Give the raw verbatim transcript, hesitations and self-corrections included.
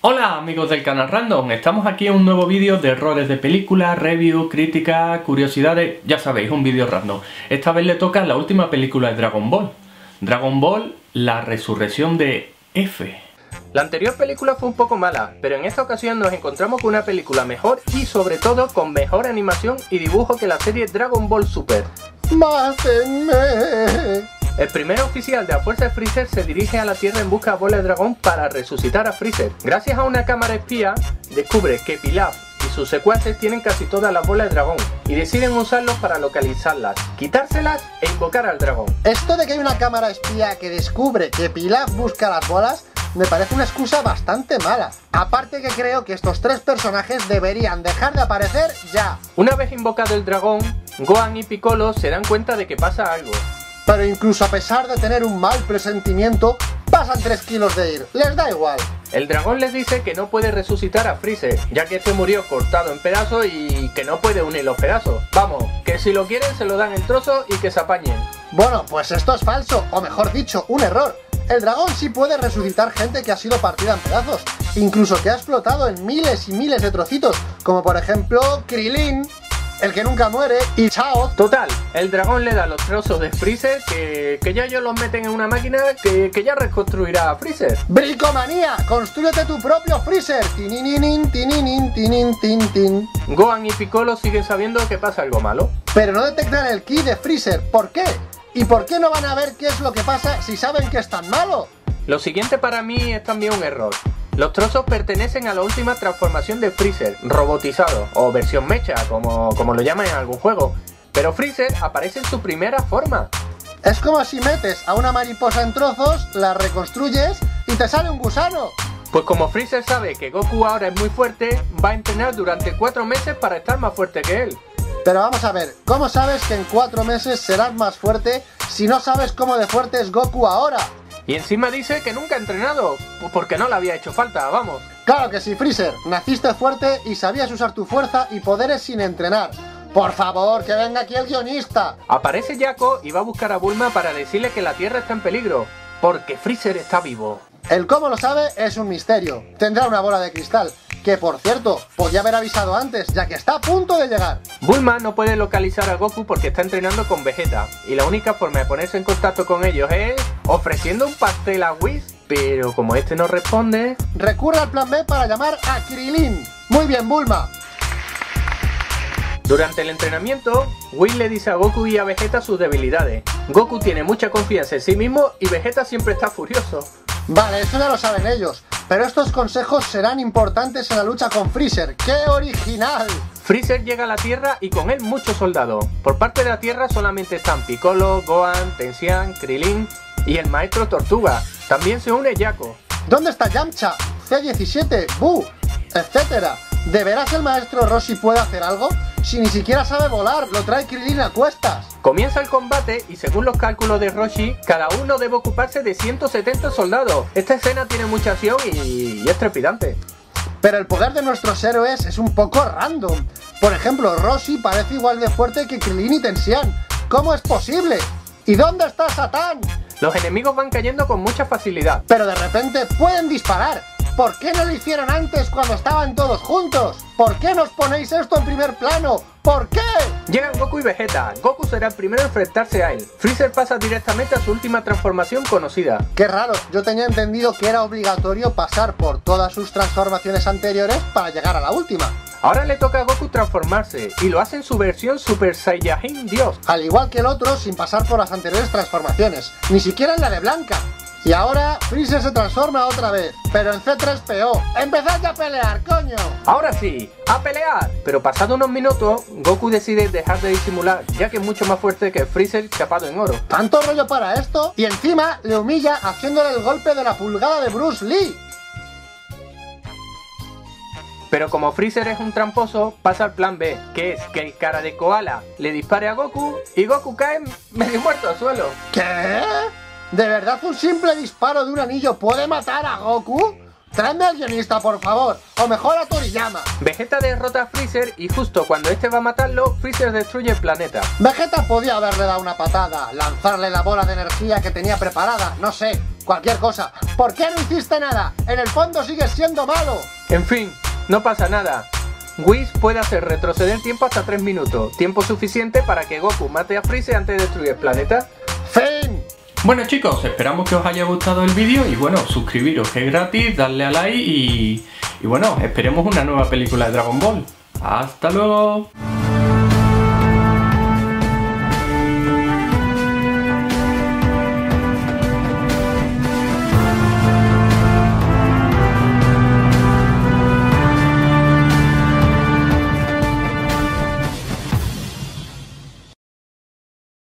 Hola amigos del canal Random, estamos aquí en un nuevo vídeo de errores de películas, reviews, críticas, curiosidades, ya sabéis, un vídeo random. Esta vez le toca la última película de Dragon Ball, Dragon Ball, La Resurrección de F. La anterior película fue un poco mala, pero en esta ocasión nos encontramos con una película mejor y sobre todo con mejor animación y dibujo que la serie Dragon Ball Super. ¡Mátenme! El primer oficial de la fuerza de Freezer se dirige a la Tierra en busca de Bola de Dragón para resucitar a Freezer. Gracias a una cámara espía, descubre que Pilaf y sus secuaces tienen casi todas las bolas de dragón y deciden usarlos para localizarlas, quitárselas e invocar al dragón. Esto de que hay una cámara espía que descubre que Pilaf busca las bolas me parece una excusa bastante mala. Aparte que creo que estos tres personajes deberían dejar de aparecer ya. Una vez invocado el dragón, Gohan y Piccolo se dan cuenta de que pasa algo. Pero incluso a pesar de tener un mal presentimiento, pasan tres kilos de ir, les da igual. El dragón les dice que no puede resucitar a Freezer, ya que este murió cortado en pedazos y que no puede unir los pedazos. Vamos, que si lo quieren se lo dan en trozo y que se apañen. Bueno, pues esto es falso, o mejor dicho, un error. El dragón sí puede resucitar gente que ha sido partida en pedazos, incluso que ha explotado en miles y miles de trocitos, como por ejemplo Krillin, el que nunca muere, y chao. Total, el dragón le da los trozos de Freezer que, que ya ellos los meten en una máquina que, que ya reconstruirá a Freezer. ¡Bricomanía! ¡Constrúyete tu propio Freezer! Tininin, tininin, tinin, tin, tin. Gohan y Piccolo siguen sabiendo que pasa algo malo, pero no detectan el ki de Freezer. ¿Por qué? ¿Y por qué no van a ver qué es lo que pasa si saben que es tan malo? Lo siguiente para mí es también un error. Los trozos pertenecen a la última transformación de Freezer, robotizado, o versión mecha, como, como lo llaman en algún juego. Pero Freezer aparece en su primera forma. Es como si metes a una mariposa en trozos, la reconstruyes y te sale un gusano. Pues como Freezer sabe que Goku ahora es muy fuerte, va a entrenar durante cuatro meses para estar más fuerte que él. Pero vamos a ver, ¿cómo sabes que en cuatro meses serás más fuerte si no sabes cómo de fuerte es Goku ahora? Y encima dice que nunca ha entrenado, porque no le había hecho falta, vamos. Claro que sí, Freezer, naciste fuerte y sabías usar tu fuerza y poderes sin entrenar. Por favor, que venga aquí el guionista. Aparece Jaco y va a buscar a Bulma para decirle que la Tierra está en peligro, porque Freezer está vivo. El cómo lo sabe es un misterio, tendrá una bola de cristal, que por cierto, podía haber avisado antes, ya que está a punto de llegar. Bulma no puede localizar a Goku porque está entrenando con Vegeta, y la única forma de ponerse en contacto con ellos es ofreciendo un pastel a Whis, pero como este no responde, recurre al plan be para llamar a Krillin. Muy bien, Bulma. Durante el entrenamiento, Whis le dice a Goku y a Vegeta sus debilidades. Goku tiene mucha confianza en sí mismo y Vegeta siempre está furioso. Vale, eso ya lo saben ellos, pero estos consejos serán importantes en la lucha con Freezer. ¡Qué original! Freezer llega a la Tierra y con él muchos soldados. Por parte de la Tierra solamente están Piccolo, Gohan, Tensian, Krillin y el maestro Tortuga. También se une Jaco. ¿Dónde está Yamcha? ce diecisiete, Bu, etcétera. ¿De veras el maestro Roshi puede hacer algo? Si ni siquiera sabe volar, lo trae Krillin a cuestas. Comienza el combate y según los cálculos de Roshi, cada uno debe ocuparse de ciento setenta soldados. Esta escena tiene mucha acción y, y es trepidante. Pero el poder de nuestros héroes es un poco random. Por ejemplo, Roshi parece igual de fuerte que Krillin y Tensian. ¿Cómo es posible? ¿Y dónde está Satán? Los enemigos van cayendo con mucha facilidad, pero de repente pueden disparar. ¿Por qué no lo hicieron antes cuando estaban todos juntos? ¿Por qué nos ponéis esto en primer plano? ¿Por qué? Llegan Goku y Vegeta. Goku será el primero en enfrentarse a él. Freezer pasa directamente a su última transformación conocida. Qué raro, yo tenía entendido que era obligatorio pasar por todas sus transformaciones anteriores para llegar a la última. Ahora le toca a Goku transformarse, y lo hace en su versión Super Saiyajin Dios. Al igual que el otro, sin pasar por las anteriores transformaciones, ni siquiera en la de Blanca. Y ahora Freezer se transforma otra vez, pero en ce tres pe o. ¡Empezad ya a pelear, coño! Ahora sí, ¡a pelear! Pero pasado unos minutos, Goku decide dejar de disimular, ya que es mucho más fuerte que Freezer chapado en oro. Tanto rollo para esto, y encima le humilla haciéndole el golpe de la pulgada de Bruce Lee. Pero como Freezer es un tramposo, pasa al plan be, que es que el cara de koala le dispare a Goku y Goku cae medio muerto al suelo. ¿Qué? ¿De verdad un simple disparo de un anillo puede matar a Goku? Tráeme al guionista, por favor, o mejor a Toriyama. Vegeta derrota a Freezer y justo cuando este va a matarlo, Freezer destruye el planeta. Vegeta podía haberle dado una patada, lanzarle la bola de energía que tenía preparada, no sé, cualquier cosa. ¿Por qué no hiciste nada? En el fondo sigues siendo malo. En fin, no pasa nada. Whis puede hacer retroceder tiempo hasta tres minutos, tiempo suficiente para que Goku mate a Freezer antes de destruir el planeta. ¡Fin! Bueno chicos, esperamos que os haya gustado el vídeo y bueno, suscribiros que es gratis, darle a like y, y bueno, esperemos una nueva película de Dragon Ball. ¡Hasta luego!